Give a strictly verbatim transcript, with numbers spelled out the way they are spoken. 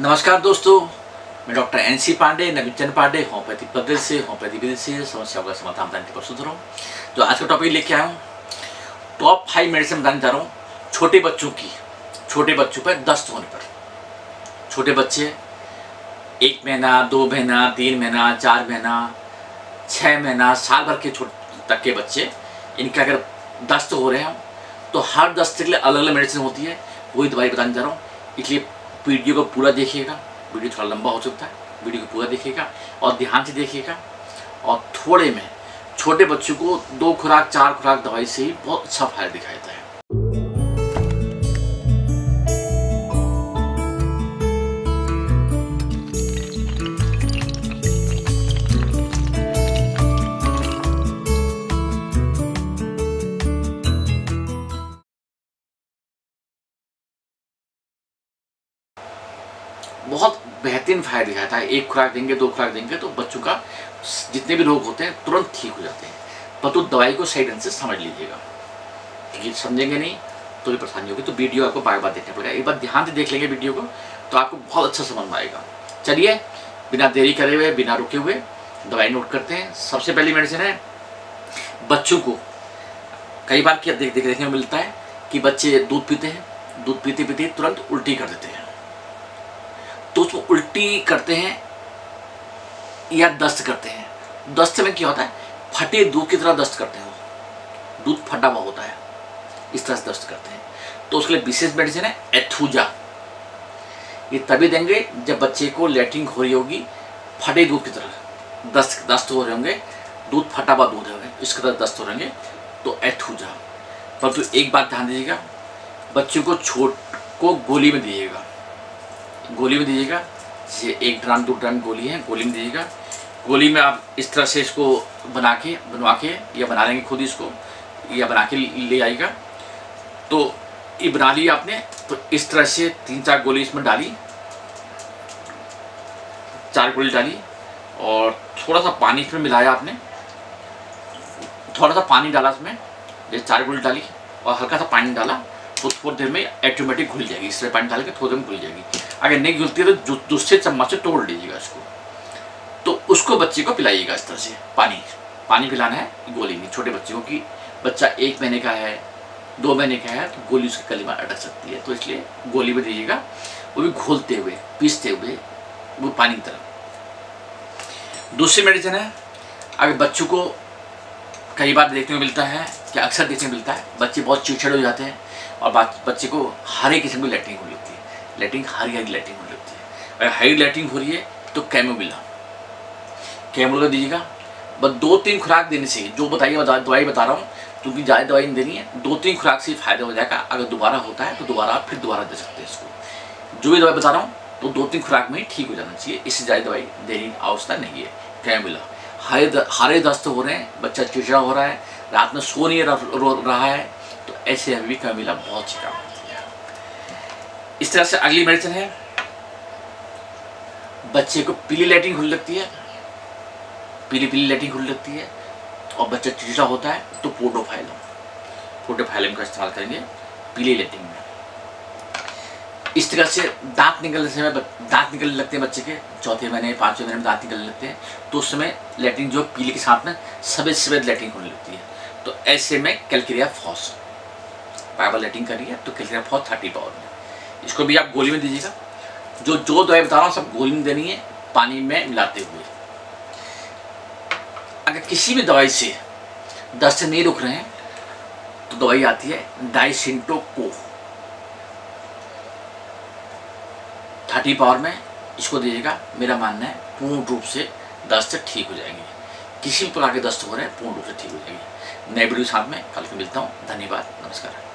नमस्कार दोस्तों, मैं doctor NC Pandey Naveen Chand Pandey homeopathic पद्धति से होम्योपैथिक विधि से समस्याओं का समाधान बताने के प्रस्तुत रहा हूँ। तो आज का टॉपिक लेके आया हूँ, टॉप फाइव मेडिसिन बताने जा रहा हूँ छोटे बच्चों की। छोटे बच्चों पर दस्त होने पर, छोटे बच्चे एक महीना, दो महीना, तीन महीना, चार महीना, छः महीना, साल भर के छोटे तक के बच्चे, इनके अगर दस्त हो रहे हैं तो हर दस्त के लिए अलग अलग मेडिसिन होती है, वही दवाई बताने जा रहा हूँ। इसलिए वीडियो को पूरा देखिएगा, वीडियो थोड़ा लंबा हो सकता है, वीडियो को पूरा देखिएगा और ध्यान से देखिएगा। और थोड़े में छोटे बच्चों को दो खुराक चार खुराक दवाई से ही बहुत अच्छा फायदा दिखाई देता है। बहुत बेहतरीन फायदा दिखाता है, एक खुराक देंगे दो खुराक देंगे तो बच्चों का जितने भी रोग होते हैं तुरंत ठीक हो जाते हैं। पर तो दवाई को सही ढंग से समझ लीजिएगा, क्योंकि समझेंगे नहीं तो भी परेशानी होगी। तो वीडियो आपको बार बार देखना पड़ेगा, एक बार ध्यान से देख लेंगे वीडियो को तो आपको बहुत अच्छा समझ में आएगा। चलिए बिना देरी करे हुए बिना रुके हुए दवाई नोट करते हैं। सबसे पहली मेडिसिन है बच्चों को, कई बार क्या देख देखने में मिलता है कि बच्चे दूध पीते हैं, दूध पीते पीते तुरंत उल्टी कर देते हैं। तो उसको उल्टी करते हैं या दस्त करते हैं। दस्त में क्या होता है, फटे दूध की तरह दस्त करते हैं, दूध फटा हुआ होता है, इस तरह से दस्त करते हैं। तो उसके लिए विशेष मेडिसिन है एथूजा। ये तभी देंगे जब बच्चे को लेटरिंग हो रही होगी, फटे दूध की तरह दस्त दस्त हो रहे होंगे, दूध फटा हुआ दूध होगा, इसकी तरह दस्त हो रहेंगे तो एथूजा। परंतु तो एक बात ध्यान दीजिएगा, बच्चों को छोट को गोली में दीजिएगा, गोली में दीजिएगा, जैसे एक ड्राम दो ड्राम गोली है, गोली में दीजिएगा। गोली में आप इस तरह से इसको बना के बनवा के या बना लेंगे खुद इसको, या बना के ले आएगा। तो ये बना ली आपने, तो इस तरह से तीन चार गोली इसमें डाली, चार गोली डाली और थोड़ा सा पानी इसमें मिलाया आपने, थोड़ा सा पानी डाला इसमें, ये चार गोली डाली और हल्का सा पानी डाला तो थोड़ी देर में ऑटोमेटिक घुल जाएगी। इसलिए पानी डाल के थोड़ी देर में घुल जाएगी, अगर नहीं घुलती है तो दूसरे चम्मच से तोड़ लीजिएगा इसको। तो उसको बच्चे को पिलाइएगा इस तरह से, पानी पानी पिलाना है, गोली नहीं। छोटे बच्चों की, बच्चा एक महीने का है, दो महीने का है, तो गोली उसके गले में अटक सकती है, तो इसलिए गोली में दीजिएगा, वो भी घोलते हुए पीसते हुए वो पानी की तरह। दूसरी मेडिसिन है, अगर बच्चों को कई बार देखने को मिलता है कि अक्सर देखने को मिलता है बच्चे बहुत चिड़चिड़े हो जाते हैं और बच्चे को हरे किस्म की लैटरिंग हो लेती है, लैटरिंग हरी हरी लैटरिंग हो लेती है। अगर हरी लैटरिंग हो रही है तो कैमोमिला कैमोमिला दीजिएगा। बस दो तीन खुराक देने से, जो बताइए दवाई बता रहा हूँ क्योंकि ज़्यादा दवाई नहीं देनी है, दो तीन खुराक से फायदा हो जाएगा। अगर दोबारा होता है तो दोबारा आप फिर दोबारा दे सकते हैं इसको, जो भी दवाई बता रहा हूँ तो दो तीन खुराक में ही ठीक हो जाना चाहिए, इससे ज़्यादा दवाई देने की आवश्यकता नहीं है। कैमोमिला हरे हरे दस्त हो रहे हैं, बच्चा चिड़चिड़ा हो रहा है, रात में सो नहीं रहा है, तो ऐसे अभी कैमोमिला बहुत अच्छी काम करती है। इस तरह से अगली मेडिसिन है, बच्चे को पीली लैटरिन घुल लगती है, पीली पीली लैटरिन घुल लगती है और बच्चा चिड़चिड़ा होता है तो पोडोफाइलम पोडोफाइलम का इस्तेमाल करेंगे पीली लैटरिन में। इस तरह से दांत निकलने से दांत निकलने लगते हैं बच्चे के, चौथे महीने पाँचवें महीने में दांत निकलने लगते हैं, तो उस समय लैटरिन जो पीली के साथ में सफेद सफेद लैटरिन होने लगती है। तो ऐसे में कैल्किरिया फॉस पावर लेटिंग करी है, तो कैल्किरिया फॉस थर्टी पावर में, इसको भी आप गोली में दीजिएगा। जो जो दवाई बता रहा हूँ सब गोली में देनी है, पानी में मिलाते हुए। अगर किसी भी दवाई से दस्त नहीं रुक रहे हैं तो दवाई आती है डाइसिंटोको थर्टी पावर में, इसको दीजिएगा। मेरा मानना है पूर्ण रूप से दस्त ठीक हो जाएंगे, किसी भी प्रकार के दस्त हो रहे हैं पूर्ण रूप से ठीक हो जाएंगे। नए वीडियो साथ में कल फिर मिलता हूँ। धन्यवाद, नमस्कार।